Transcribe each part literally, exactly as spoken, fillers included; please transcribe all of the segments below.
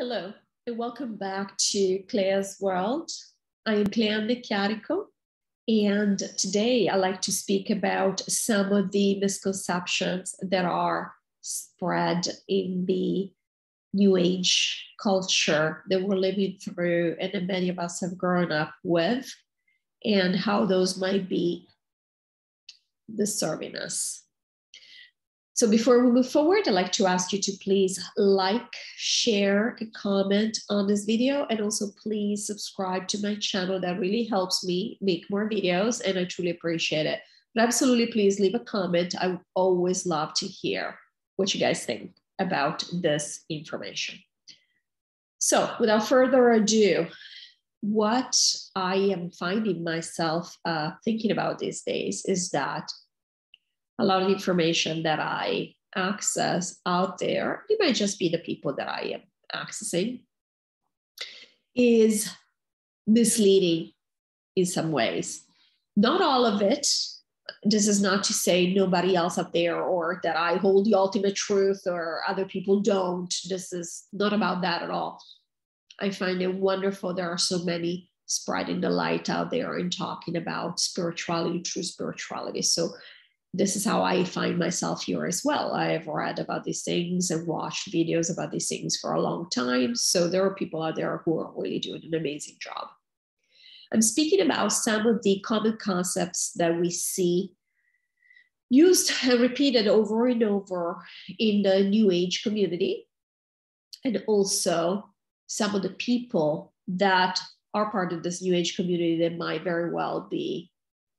Hello, and welcome back to Clea's World. I am Clea Annecchiarico, and today I'd like to speak about some of the misconceptions that are spread in the New Age culture that we're living through and that many of us have grown up with, and how those might be disturbing us. So before we move forward, I'd like to ask you to please like, share, and comment on this video. And also please subscribe to my channel. That really helps me make more videos, and I truly appreciate it. But absolutely, please leave a comment. I would always love to hear what you guys think about this information. So without further ado, what I am finding myself uh, thinking about these days is that a lot of information that I access out there, it might just be the people that I am accessing, is misleading in some ways. Not all of it. This is not to say nobody else out there or that I hold the ultimate truth or other people don't. This is not about that at all. I find it wonderful. There are so many spreading the light out there and talking about spirituality, true spirituality. So this is how I find myself here as well. I have read about these things and watched videos about these things for a long time. So there are people out there who are really doing an amazing job. I'm speaking about some of the common concepts that we see used and repeated over and over in the New Age community, and also some of the people that are part of this New Age community that might very well be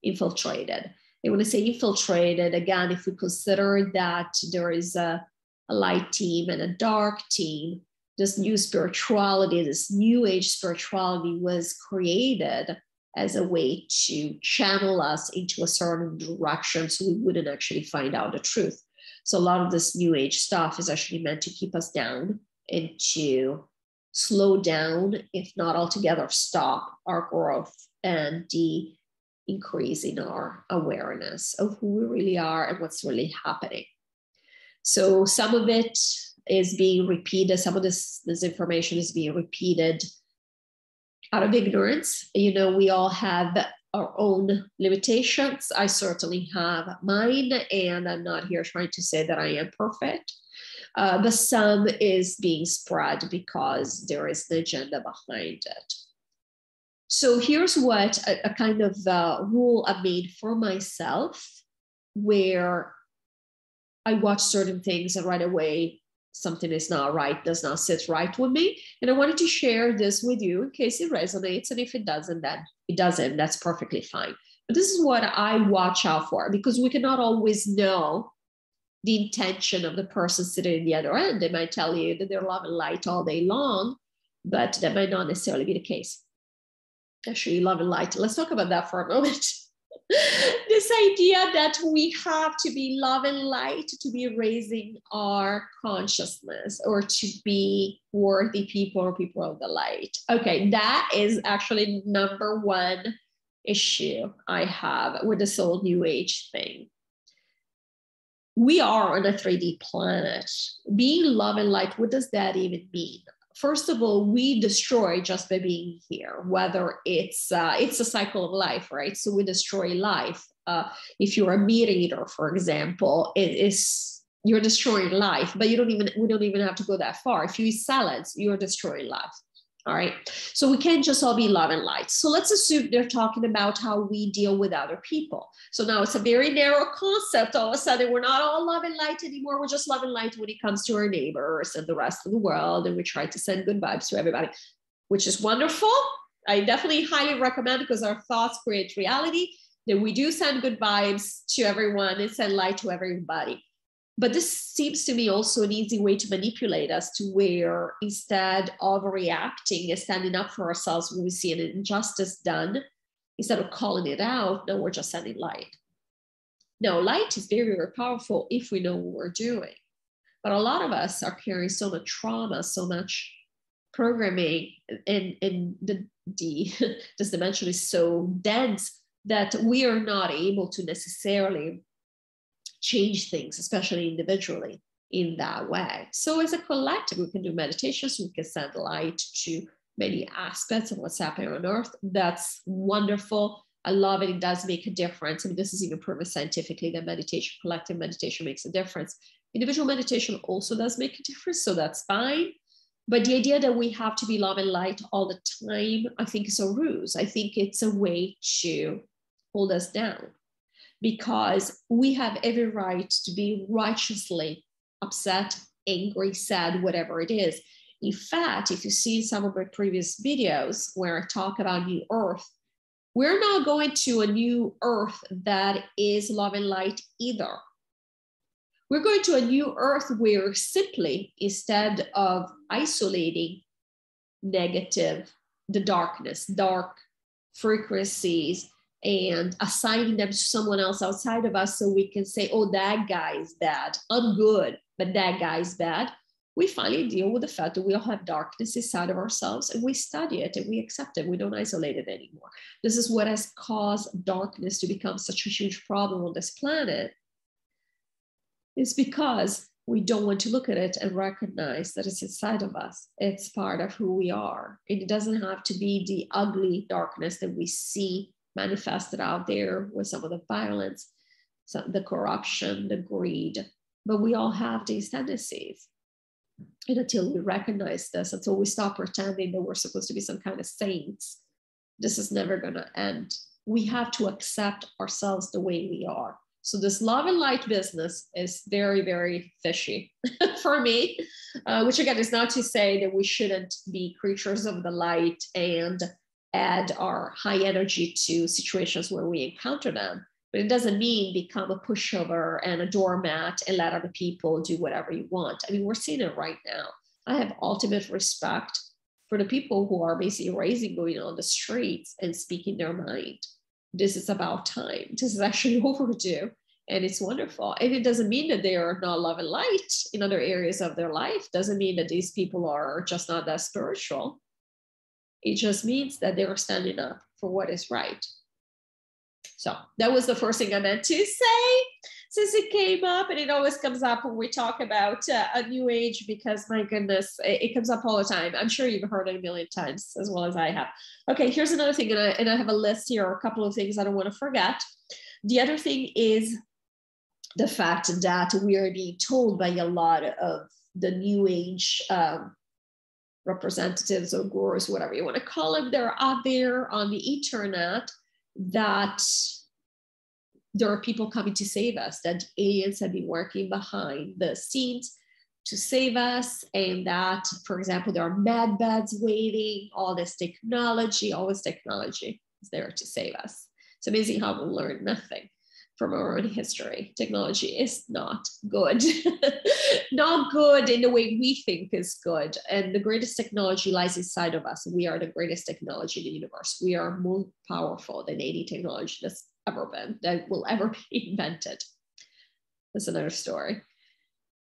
infiltrated. They want to say infiltrated, again, if we consider that there is a, a light team and a dark team, this new spirituality, this New Age spirituality was created as a way to channel us into a certain direction so we wouldn't actually find out the truth. So a lot of this New Age stuff is actually meant to keep us down and to slow down, if not altogether stop, our growth and the increasing our awareness of who we really are and what's really happening. So some of it is being repeated, some of this, this information is being repeated out of ignorance. You know, we all have our own limitations. I certainly have mine, and I'm not here trying to say that I am perfect. Uh, but some is being spread because there is the agenda behind it. So here's what a, a kind of uh, rule I made for myself, where I watch certain things and right away, something is not right, does not sit right with me. And I wanted to share this with you in case it resonates. And if it doesn't, then it doesn't. That's perfectly fine. But this is what I watch out for, because we cannot always know the intention of the person sitting at the other end. They might tell you that they're loving light all day long, but that might not necessarily be the case. Actually, love and light. Let's talk about that for a moment. This idea that we have to be love and light, to be raising our consciousness, or to be worthy people or people of the light. Okay, that is actually number one issue I have with this whole New Age thing. We are on a three D planet. Being love and light, what does that even mean? First of all, we destroy just by being here, whether it's uh, it's a cycle of life, right? So we destroy life. Uh, if you're a meat eater, for example, it is, you're destroying life, but you don't even, we don't even have to go that far. If you eat salads, you're destroying life, all right? So we can't just all be love and light. So let's assume they're talking about how we deal with other people. So now it's a very narrow concept. All of a sudden, we're not all love and light anymore. We're just love and light when it comes to our neighbors and the rest of the world. And we try to send good vibes to everybody, which is wonderful. I definitely highly recommend, because our thoughts create reality, that we do send good vibes to everyone and send light to everybody. But this seems to me also an easy way to manipulate us, to where instead of reacting and standing up for ourselves when we see an injustice done, instead of calling it out, now we're just sending light. Now, light is very, very powerful if we know what we're doing. But a lot of us are carrying so much trauma, so much programming, and, and the, the, this dimension is so dense that we are not able to necessarily change things, especially individually. in that way. So as a collective, we can do meditations, we can send light to many aspects of what's happening on Earth. That's wonderful. I love it. It does make a difference. I mean, this is even proven scientifically that meditation, collective meditation, makes a difference. Individual meditation also does make a difference, so that's fine. But the idea that we have to be love and light all the time, I think is a ruse. I think it's a way to hold us down, because we have every right to be righteously upset, angry, sad, whatever it is. In fact, if you see some of my previous videos where I talk about New Earth, we're not going to a new Earth that is love and light either. We're going to a new Earth where simply, instead of isolating negative, the darkness, dark frequencies, and assigning them to someone else outside of us so we can say, oh, that guy is bad, I'm good, but that guy is bad, we finally deal with the fact that we all have darkness inside of ourselves, and we study it and we accept it. We don't isolate it anymore. This is what has caused darkness to become such a huge problem on this planet. It's because we don't want to look at it and recognize that it's inside of us. It's part of who we are. It doesn't have to be the ugly darkness that we see manifested out there with some of the violence, some, the corruption, the greed, but we all have these tendencies. And until we recognize this, until we stop pretending that we're supposed to be some kind of saints, this is never going to end. We have to accept ourselves the way we are. So this love and light business is very, very fishy for me, uh, which again is not to say that we shouldn't be creatures of the light and add our high energy to situations where we encounter them. But it doesn't mean become a pushover and a doormat and let other people do whatever you want. I mean, we're seeing it right now. I have ultimate respect for the people who are basically raising, going on the streets and speaking their mind. This is about time. This is actually overdue. And it's wonderful. And it doesn't mean that they are not love and light in other areas of their life. Doesn't mean that these people are just not that spiritual. It just means that they are standing up for what is right. So that was the first thing I meant to say, since it came up, and it always comes up when we talk about uh, a new age, because my goodness, it, it comes up all the time. I'm sure you've heard it a million times as well as I have. Okay, here's another thing, and I, and I have a list here, or a couple of things I don't want to forget. The other thing is the fact that we are being told by a lot of the new age um, representatives or gurus, whatever you want to call them, they're out there on the internet, that there are people coming to save us, that aliens have been working behind the scenes to save us, and that, for example, there are med beds waiting, all this technology, all this technology is there to save us. It's amazing how we learn nothing from our own history. Technology is not good, not good in the way we think is good. And the greatest technology lies inside of us. We are the greatest technology in the universe. We are more powerful than any technology that's ever been, that will ever be invented. That's another story.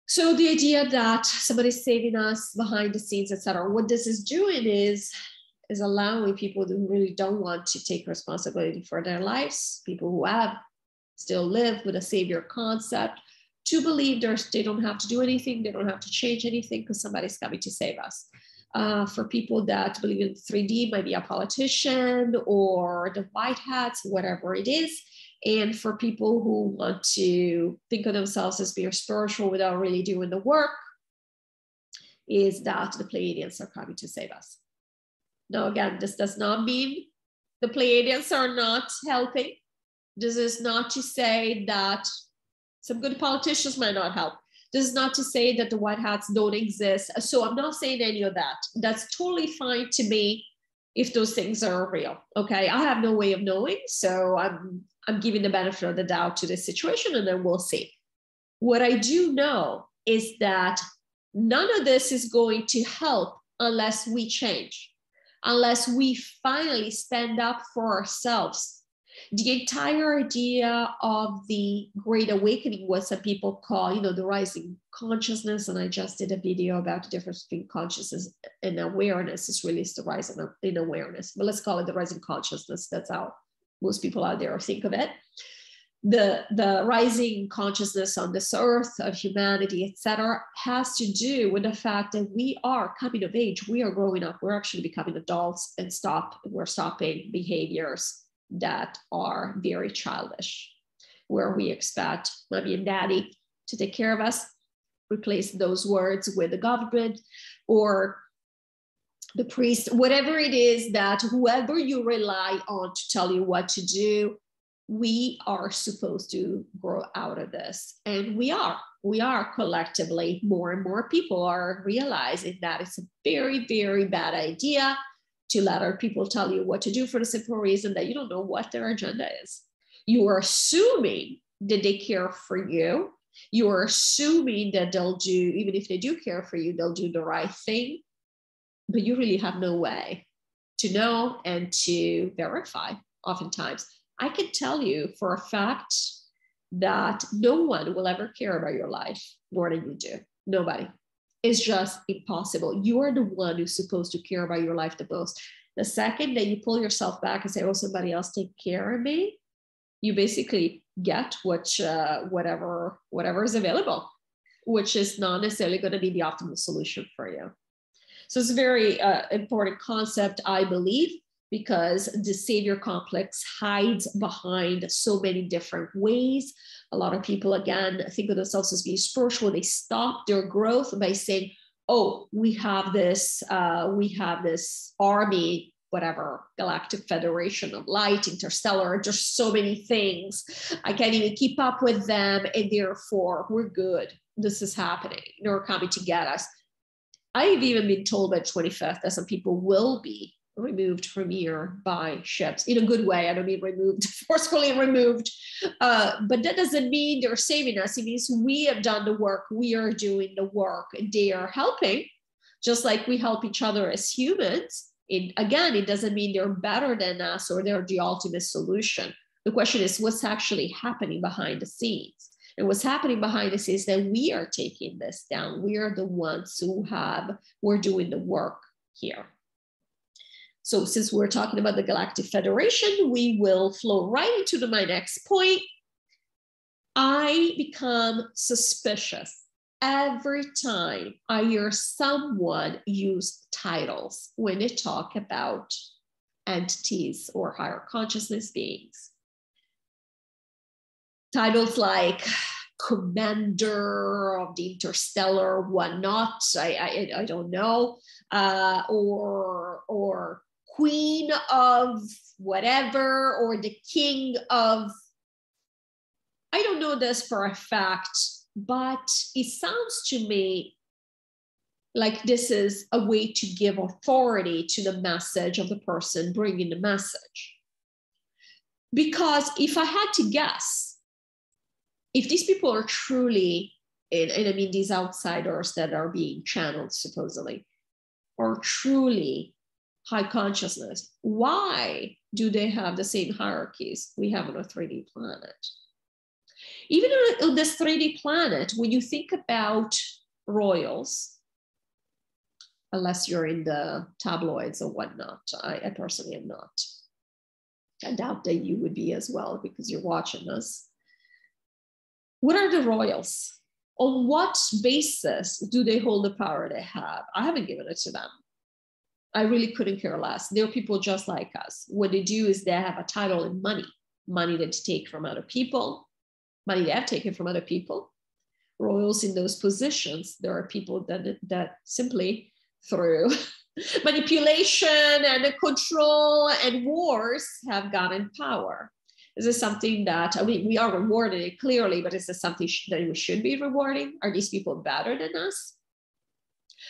So the idea that somebody's saving us behind the scenes, et cetera, what this is doing is is allowing people who really don't want to take responsibility for their lives, people who have still live with a savior concept, to believe they don't have to do anything, they don't have to change anything because somebody's coming to save us. Uh, for people that believe in three D, might be a politician or the white hats, whatever it is. And for people who want to think of themselves as being spiritual without really doing the work, is that the Pleiadians are coming to save us. Now, again, this does not mean the Pleiadians are not helping. This is not to say that some good politicians might not help. This is not to say that the white hats don't exist. So I'm not saying any of that. That's totally fine to me if those things are real, okay? I have no way of knowing, so I'm, I'm giving the benefit of the doubt to this situation, and then we'll see. What I do know is that none of this is going to help unless we change, unless we finally stand up for ourselves. The entire idea of the Great Awakening, what some people call, you know, the rising consciousness, and I just did a video about the difference between consciousness and awareness. It's really the rise in awareness, but let's call it the rising consciousness. That's how most people out there think of it. the, the rising consciousness on this earth of humanity, et cetera, has to do with the fact that we are coming of age, we are growing up, we're actually becoming adults, and stop, we're stopping behaviors that are very childish, where we expect mommy and daddy to take care of us. Replace those words with the government or the priest, whatever it is, that whoever you rely on to tell you what to do. We are supposed to grow out of this, and we are. We are collectively, more and more people are realizing that it's a very, very bad idea to let other people tell you what to do, for the simple reason that you don't know what their agenda is. You are assuming that they care for you. You are assuming that they'll do, even if they do care for you, they'll do the right thing, but you really have no way to know and to verify oftentimes. I can tell you for a fact that no one will ever care about your life more than you do. Nobody. It's just impossible. You are the one who's supposed to care about your life the most. The second that you pull yourself back and say, oh, somebody else take care of me, you basically get which, uh, whatever, whatever is available, which is not necessarily going to be the optimal solution for you. So it's a very uh, important concept, I believe, because the savior complex hides behind so many different ways. A lot of people, again, think of themselves as being spiritual. They stop their growth by saying, oh, we have this, uh, we have this army, whatever, Galactic Federation of Light, interstellar, there's so many things. I can't even keep up with them, and therefore we're good. This is happening. They're coming to get us. I've even been told by twenty-fifth that some people will be removed from here by ships, in a good way. I don't mean removed, forcefully removed. Uh, but that doesn't mean they're saving us. It means we have done the work. We are doing the work. They are helping, just like we help each other as humans. It, again, it doesn't mean they're better than us or they're the ultimate solution. The question is what's actually happening behind the scenes. And what's happening behind the scenes is that we are taking this down. We are the ones who have, we're doing the work here. So since we're talking about the Galactic Federation, we will flow right into the, my next point. I become suspicious every time I hear someone use titles when they talk about entities or higher consciousness beings. Titles like commander of the interstellar, whatnot, I, I, I don't know, uh, or, or queen of whatever, or the king of, I don't know this for a fact, but it sounds to me like this is a way to give authority to the message of the person bringing the message. Because if I had to guess, if these people are truly, and, and I mean these outsiders that are being channeled supposedly, are truly high consciousness, why do they have the same hierarchies we have on a three D planet? Even on this three D planet, when you think about royals, unless you're in the tabloids or whatnot, I, I personally am not. I doubt that you would be as well because you're watching us. What are the royals? On what basis do they hold the power they have? I haven't given it to them. I really couldn't care less. They're people just like us. What they do is they have a title and money, money that they take from other people. Money they have taken from other people. Royals in those positions, there are people that, that simply through manipulation and control and wars have gotten power. Is this something that, I mean, we are rewarding it clearly, but is this something that we should be rewarding? Are these people better than us?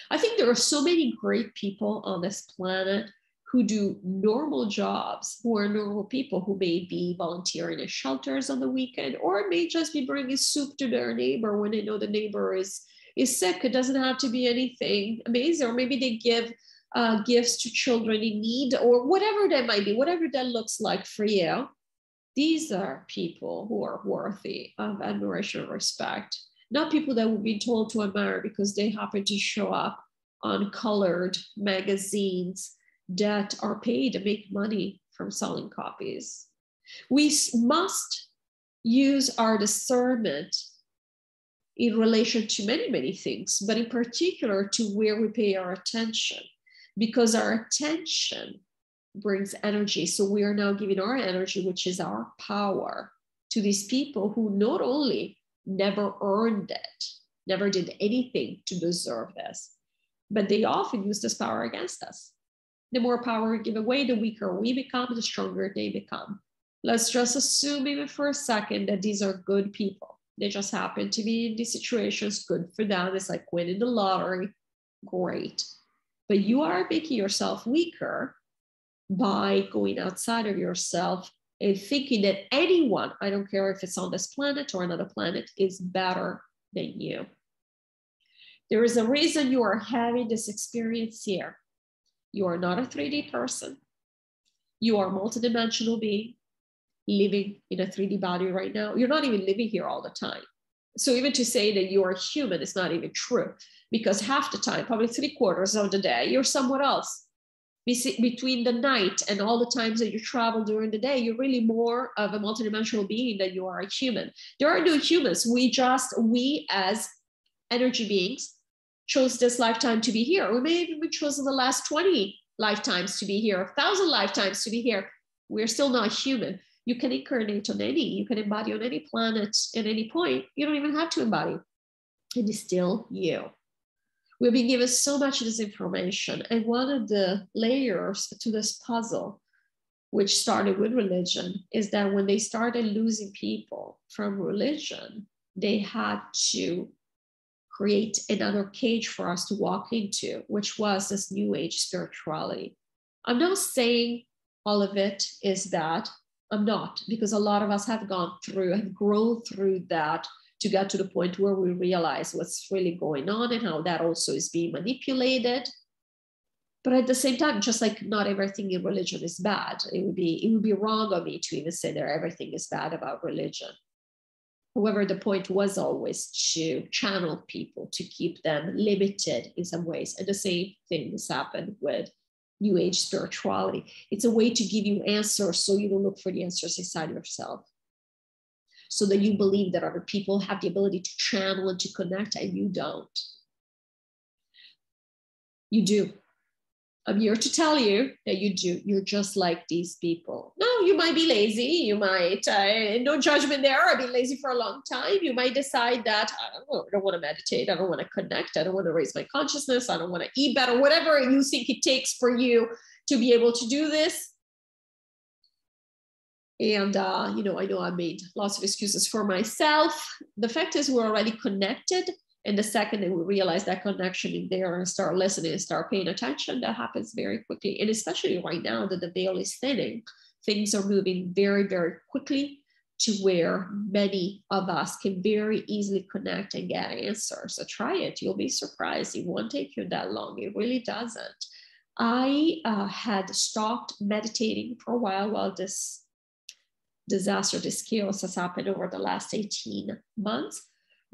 I think there are so many great people on this planet who do normal jobs, who are normal people, who may be volunteering at shelters on the weekend, or may just be bringing soup to their neighbor when they know the neighbor is, is sick. It doesn't have to be anything amazing, or maybe they give uh, gifts to children in need, or whatever that might be, whatever that looks like for you. These are people who are worthy of admiration and respect, not people that will be told to admire because they happen to show up on colored magazines that are paid to make money from selling copies. We must use our discernment in relation to many, many things, but in particular to where we pay our attention, because our attention brings energy. So we are now giving our energy, which is our power, to these people who not only never earned it, never did anything to deserve this, but they often use this power against us. The more power we give away, the weaker we become, the stronger they become. Let's just assume even for a second that these are good people. They just happen to be in these situations, good for them. It's like winning the lottery, great. But you are making yourself weaker by going outside of yourself and thinking that anyone, I don't care if it's on this planet or another planet, is better than you. There is a reason you are having this experience here. You are not a three D person. You are a multidimensional being living in a three D body right now. You're not even living here all the time. So even to say that you are human is not even true, because half the time, probably three quarters of the day, you're somewhere else. Between the night and all the times that you travel during the day, you're really more of a multidimensional being than you are a human. There are no humans. We just, we as energy beings chose this lifetime to be here. Or maybe we chose the last twenty lifetimes to be here, a thousand lifetimes to be here. We're still not human. You can incarnate on any, you can embody on any planet at any point. You don't even have to embody. It is still you. We've been given so much of this information. And one of the layers to this puzzle, which started with religion, is that when they started losing people from religion, they had to create another cage for us to walk into, which was this new age spirituality. I'm not saying all of it is that, I'm not, because a lot of us have gone through and grown through that to get to the point where we realize what's really going on and how that also is being manipulated. But at the same time, just like not everything in religion is bad, it would be, it would be wrong of me to even say that everything is bad about religion. However, the point was always to channel people, to keep them limited in some ways. And the same thing has happened with New Age spirituality. It's a way to give you answers so you don't look for the answers inside yourself, so that you believe that other people have the ability to channel and to connect, and you don't. You do. I'm here to tell you that you do. You're just like these people. No, you might be lazy. You might, uh, no judgment there. I've been lazy for a long time. You might decide that, I don't know, I don't want to meditate. I don't want to connect. I don't want to raise my consciousness. I don't want to eat better, whatever you think it takes for you to be able to do this. And, uh, you know, I know I made lots of excuses for myself. The fact is we're already connected. And the second that we realize that connection is there and start listening and start paying attention, that happens very quickly. And especially right now that the veil is thinning, things are moving very, very quickly to where many of us can very easily connect and get answers. So try it. You'll be surprised. It won't take you that long. It really doesn't. I uh, had stopped meditating for a while while this disaster, this chaos has happened over the last eighteen months,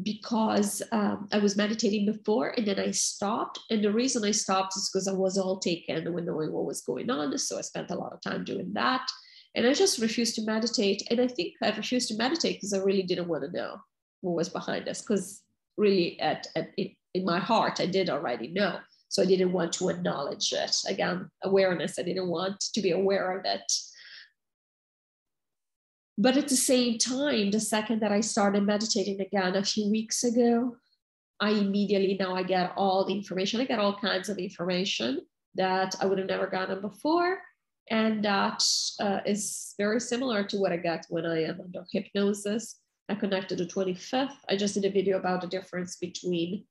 because um, I was meditating before and then I stopped. And the reason I stopped is because I was all taken with knowing what was going on. So I spent a lot of time doing that. And I just refused to meditate. And I think I refused to meditate because I really didn't want to know what was behind us, because really at, at in my heart, I did already know. So I didn't want to acknowledge it. Again, awareness, I didn't want to be aware of it. But at the same time, the second that I started meditating again a few weeks ago, I immediately, now I get all the information. I get all kinds of information that I would have never gotten before. And that uh, is very similar to what I get when I am under hypnosis. I connected to twenty-fifth. I just did a video about the difference between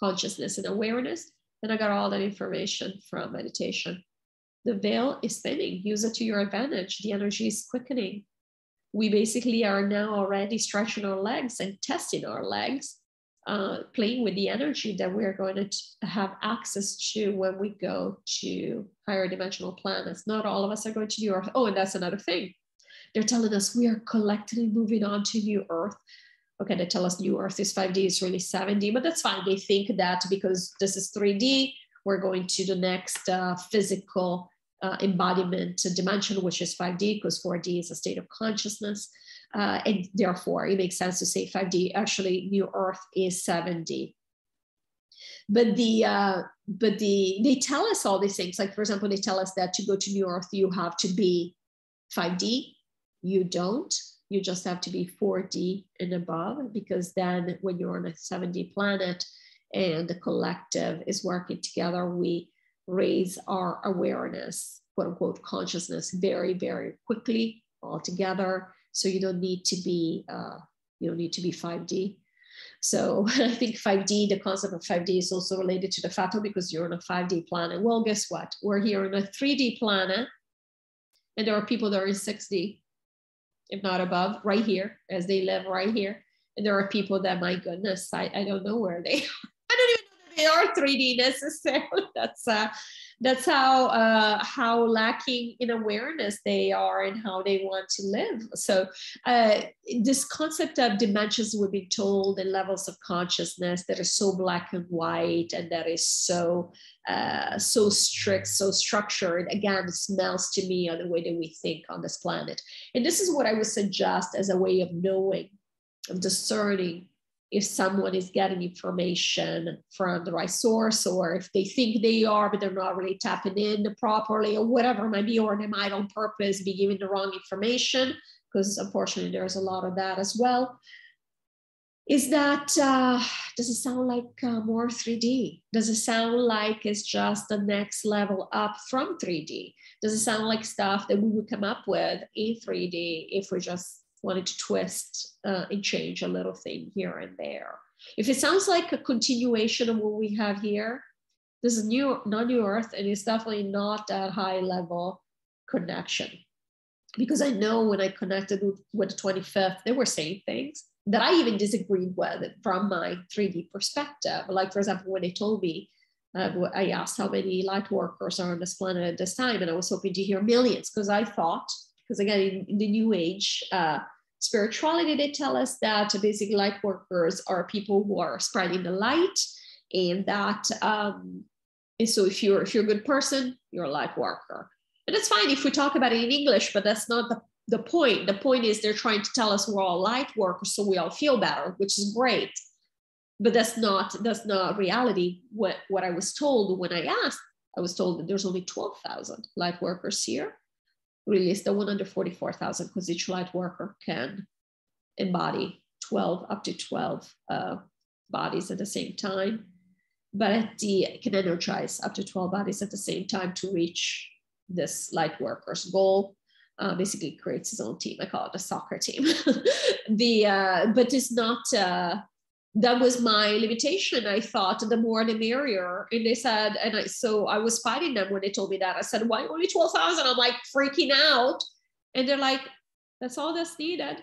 consciousness and awareness. And I got all that information from meditation. The veil is thinning. Use it to your advantage. The energy is quickening. We basically are now already stretching our legs and testing our legs, uh, playing with the energy that we're going to have access to when we go to higher dimensional planets. Not all of us are going to New Earth. Oh, and that's another thing. They're telling us we are collectively moving on to New Earth. Okay, they tell us New Earth is five D, it's really seven D, but that's fine. They think that because this is three D, we're going to the next uh, physical Uh, embodiment dimension, which is five D, because four D is a state of consciousness. Uh, and therefore, it makes sense to say five D. Actually, New Earth is seven D. But the uh, but the they tell us all these things. Like, for example, they tell us that to go to New Earth, you have to be five D. You don't. You just have to be four D and above, because then when you're on a seven D planet and the collective is working together, we raise our awareness, quote unquote, consciousness very, very quickly all together. So you don't need to be, uh, you don't need to be five D. So I think five D, the concept of five D is also related to the fact, because you're on a five D planet. Well, guess what? We're here on a three D planet, and there are people that are in six D, if not above, right here, as they live right here. And there are people that, my goodness, I, I don't know where they are. I don't even know that they are three D necessarily. That's, uh, that's how, uh, how lacking in awareness they are and how they want to live. So uh, this concept of dimensions we've been told and levels of consciousness that are so black and white and that is so, uh, so strict, so structured, again, it smells to me on the way that we think on this planet. And this is what I would suggest as a way of knowing, of discerning if someone is getting information from the right source, or if they think they are, but they're not really tapping in properly, or whatever it might be, or they might on purpose be giving the wrong information, because unfortunately there's a lot of that as well. Is that, uh, does it sound like uh, more three D? Does it sound like it's just the next level up from three D? Does it sound like stuff that we would come up with in three D if we just wanted to twist uh, and change a little thing here and there? If it sounds like a continuation of what we have here, this is new, not New Earth, and it's definitely not that high level connection. Because I know when I connected with, with the twenty-fifth, they were saying things that I even disagreed with from my three D perspective. Like, for example, when they told me, uh, I asked how many light workers are on this planet at this time, and I was hoping to hear millions, because I thought, because again, in, in the New Age uh, spirituality, they tell us that basically light workers are people who are spreading the light, and that, um, and so if you're if you're a good person, you're a light worker, and that's fine if we talk about it in English, but that's not the the point. The point is they're trying to tell us we're all light workers, so we all feel better, which is great, but that's not that's not reality. What what I was told when I asked, I was told that there's only twelve thousand light workers here. Release the one hundred forty-four thousand, because each light worker can embody twelve, up to twelve uh, bodies at the same time, but at the, can energize up to twelve bodies at the same time to reach this light worker's goal. Uh, basically creates his own team. I call it the soccer team. the uh, But it's not, uh, that was my limitation. I thought the more the merrier. And they said, and I, so I was fighting them when they told me that. I said, why only twelve thousand? I'm like freaking out. And they're like, that's all that's needed.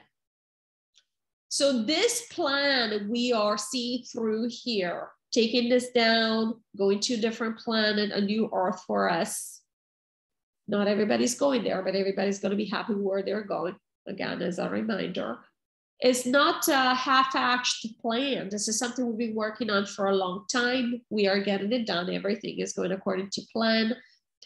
So this plan we are seeing through here, taking this down, going to a different planet, a new Earth for us. Not everybody's going there, but everybody's going to be happy where they're going. Again, as a reminder. It's not a half-hatched plan. This is something we've been working on for a long time. We are getting it done. Everything is going according to plan.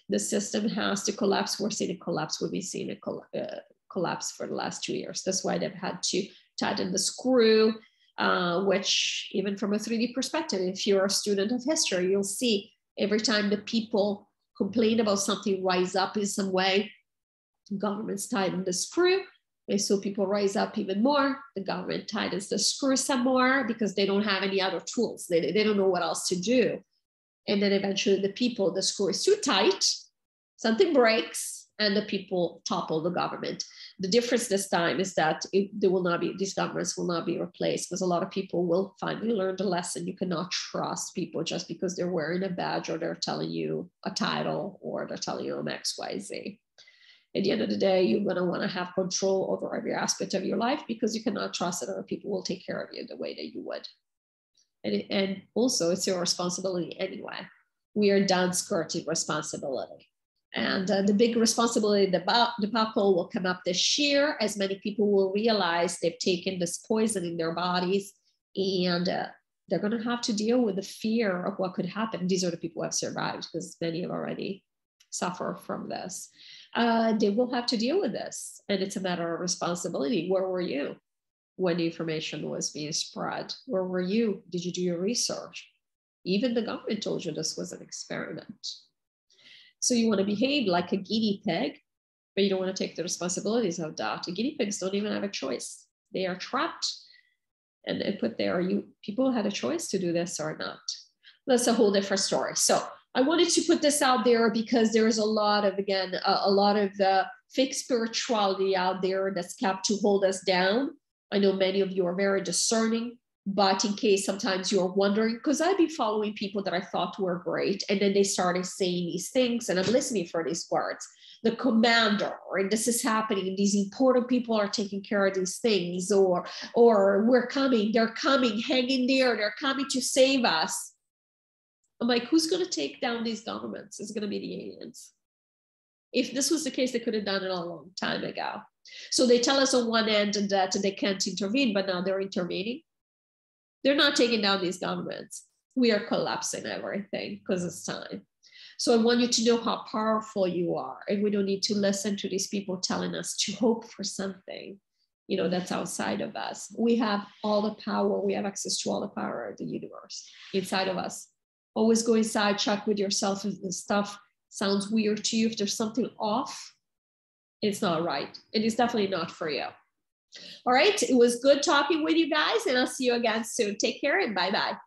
The system has to collapse. We're seeing it collapse. We've been seeing it coll uh, collapse for the last two years. That's why they've had to tighten the screw, uh, which even from a three D perspective, if you're a student of history, you'll see every time the people complain about something, rise up in some way, governments tighten the screw. And so people rise up even more, the government tightens the screw some more, because they don't have any other tools. They, they don't know what else to do. And then eventually the people, the screw is too tight, something breaks, and the people topple the government. The difference this time is that it, they will not be, these governments will not be replaced, because a lot of people will finally learn the lesson. You cannot trust people just because they're wearing a badge, or they're telling you a title, or they're telling you X, Y, Z. At the end of the day, you're going to want to have control over every aspect of your life, because you cannot trust that other people will take care of you the way that you would. And, and also, it's your responsibility anyway. We are done skirting responsibility. And uh, the big responsibility debacle will come up this year, as many people will realize they've taken this poison in their bodies, and uh, they're going to have to deal with the fear of what could happen. These are the people who have survived, because many have already suffer from this. Uh, they will have to deal with this, and it's a matter of responsibility. Where were you when the information was being spread? Where were you? Did you do your research? Even the government told you this was an experiment. So you want to behave like a guinea pig, but you don't want to take the responsibilities of that. The guinea pigs don't even have a choice. They are trapped and, and put there. You people had a choice to do this or not. That's a whole different story. So I wanted to put this out there because there is a lot of, again, a, a lot of uh, fake spirituality out there that's kept to hold us down. I know many of you are very discerning, but in case sometimes you're wondering, because I'd be following people that I thought were great, and then they started saying these things, and I'm listening for these words. The commander, right? This is happening. These important people are taking care of these things, or, or we're coming, they're coming, hang in there, they're coming to save us. I'm like, who's going to take down these governments? It's going to be the aliens. If this was the case, they could have done it a long time ago. So they tell us on one end that they can't intervene, but now they're intervening. They're not taking down these governments. We are collapsing everything because it's time. So I want you to know how powerful you are. And we don't need to listen to these people telling us to hope for something, you know, that's outside of us. We have all the power. We have access to all the power of the universe inside of us. Always go inside, check with yourself if this stuff sounds weird to you. If there's something off, it's not right. And it's definitely not for you. All right. It was good talking with you guys, and I'll see you again soon. Take care and bye-bye.